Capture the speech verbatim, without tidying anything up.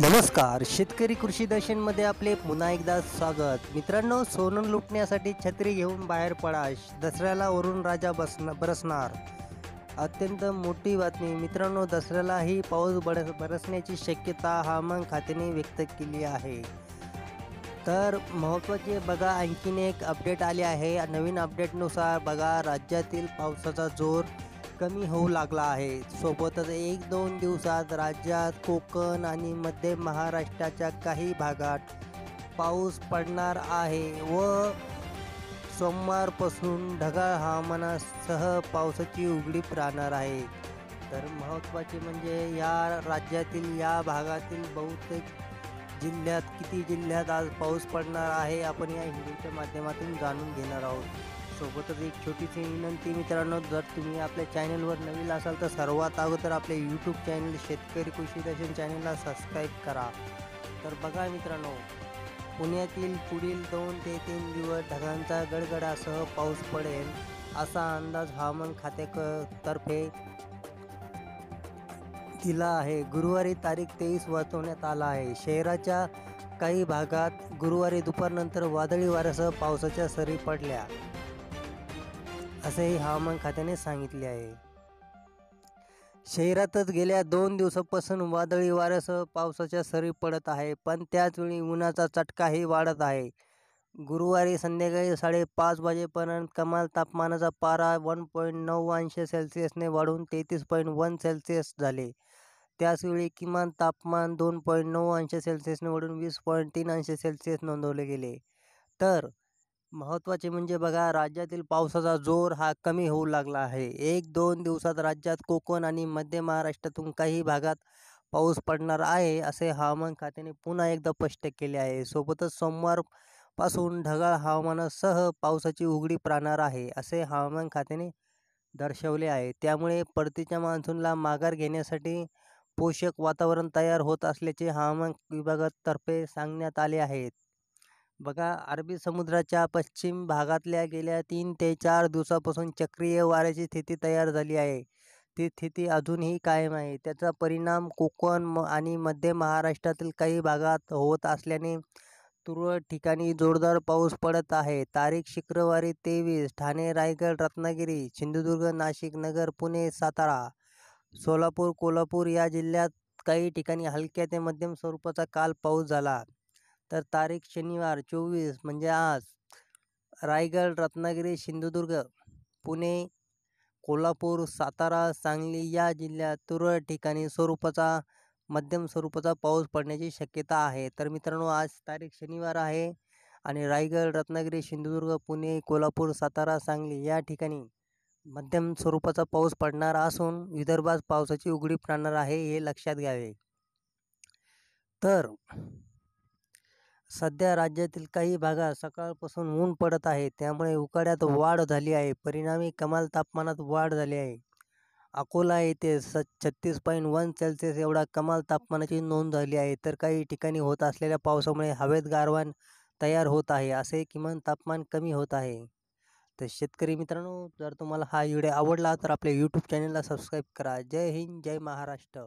नमस्कार, शेतकरी कृषिदर्शन मध्ये आपले पुन्हा एकदा स्वागत। मित्रांनो, सोनं लुटण्यासाठी छत्री घेऊन बाहेर पडा, दसऱ्याला वरुणराजा बसना बरसणार। अत्यंत मोठी बातमी मित्रांनो, दसऱ्यालाही पाऊस बरस बरसण्याची शक्यता हवामान खात्याने व्यक्त केली आहे। तर महत्त्वाचे बघा, आणखीन एक अपडेट आले आहे। नवीन अपडेटनुसार बघा, राज्यातील पावसाचा जोर कमी होऊ लागला आहे। सोबतच एक दोन दिवसात राज्यात कोकण आणि मध्य महाराष्ट्राच्या काही भागात पाऊस पडणार आहे व सोमवारपासून ढगाळ हवामानासह पावसाची उघडीप राहणार आहे। तर महत्त्वाचे म्हणजे या राज्यातील या भागातील बहुतेक जिल्ह्यात किती जिल्ह्यात आज पाऊस पडणार आहे आपण या व्हिडिओच्या माध्यमातून जाणून घेणार आहोत। सोबतच एक छोटीशी विनंती मित्रांनो, जर तुम्ही आपल्या चॅनलवर नवीन असाल तर सर्वात अगोदर आपले यूट्यूब चॅनल शेतकरी कृषिदर्शन चॅनलला सबस्क्राईब करा। तर बघा मित्रांनो, पुण्यातील पुढील दोन ते तीन दिवस ढगांचा गडगडासह पाऊस पडेल असा अंदाज हवामान खात्यातर्फे दिला आहे। गुरुवारी तारीख तेवीस वर्तवण्यात आला आहे। शहराच्या काही भागात गुरुवारी दुपारनंतर वादळी वाऱ्यासह पावसाच्या सरी पडल्या असेही हवामान खात्याने सांगितले आहे। शहरातच गेल्या दोन दिवसापासून वादळी वाऱ्यासह पावसाच्या सरी पडत आहे, पण त्याचवेळी उन्हाचा चटकाही वाढत आहे। गुरुवारी संध्याकाळी साडेपाच वाजेपर्यंत कमाल तापमानाचा पारा वन पॉईंट नऊ अंश सेल्सिअसने वाढून तेहतीस पॉईंट वन सेल्सिअस झाले। त्याचवेळी किमान तापमान दोन पॉईंट नऊ अंश सेल्सिअसने वाढून वीस पॉईंट तीन अंश सेल्सिअस नोंदवले गेले। तर महत्त्वाचे म्हणजे बघा, राज्यातील पावसाचा जोर हा कमी होऊ लागला आहे। एक दोन दिवसात राज्यात कोकण आणि मध्य महाराष्ट्रातून काही भागात पाऊस पडणार आहे असे हवामान खात्याने पुन्हा एकदा स्पष्ट केले आहे। सोबतच सोमवारपासून ढगाळ हवामानासह पावसाची उघडीप राहणार आहे असे हवामान खात्याने दर्शवले आहे। त्यामुळे परतीच्या मान्सूनला माघार घेण्यासाठी पोषक वातावरण तयार होत असल्याचे हवामान विभागातर्फे सांगण्यात आले आहे। बघा, अरबी समुद्राच्या पश्चिम भागातल्या गेल्या तीन ते चार दिवसापासून चक्रीय वाऱ्याची स्थिती तयार झाली आहे। ती स्थिती अजूनही कायम आहे। त्याचा परिणाम कोकण आणि मध्य महाराष्ट्रातील काही भागात होत असल्याने तुरळक ठिकाणी जोरदार पाऊस पडत आहे। तारीख शुक्रवारी तेवीस ठाणे, रायगड, रत्नागिरी, सिंधुदुर्ग, नाशिक, नगर, पुणे, सातारा, सोलापूर, कोल्हापूर या जिल्ह्यात काही ठिकाणी हलक्या ते मध्यम स्वरूपाचा काल पाऊस झाला। तर तारीख शनिवार चोवीस म्हणजे आज रायगड, रत्नागिरी, सिंधुदुर्ग, पुणे, कोल्हापूर, सातारा, सांगली या जिल्ह्यात तुरळक ठिकाणी स्वरूपाचा मध्यम स्वरूपाचा पाऊस पडण्याची शक्यता आहे। तर मित्रांनो, आज तारीख शनिवार आहे आणि रायगड, रत्नागिरी, सिंधुदुर्ग, पुणे, कोल्हापूर, सातारा, सांगली या ठिकाणी मध्यम स्वरूपाचा पाऊस पडणार असून विदर्भात पावसाची उघडीप राहणार आहे, हे लक्षात घ्यावे। तर सध्या राज्यातील काही भागात सकाळपासून ऊन पडत आहे, त्यामुळे उकाड्यात वाढ झाली आहे। परिणामी कमाल तापमानात वाढ झाली आहे। अकोला येथे स छत्तीस पॉईंट वन सेल्सिअस एवढा कमाल तापमानाची नोंद झाली आहे। तर काही ठिकाणी होत असलेल्या पावसामुळे हवेत गारवा तयार होत आहे असे किमान तापमान कमी होत आहे। तर शेतकरी मित्रांनो, जर तुम्हाला हा व्हिडिओ आवडला तर आपल्या यूट्यूब चॅनलला सबस्क्राईब करा। जय हिंद, जय महाराष्ट्र।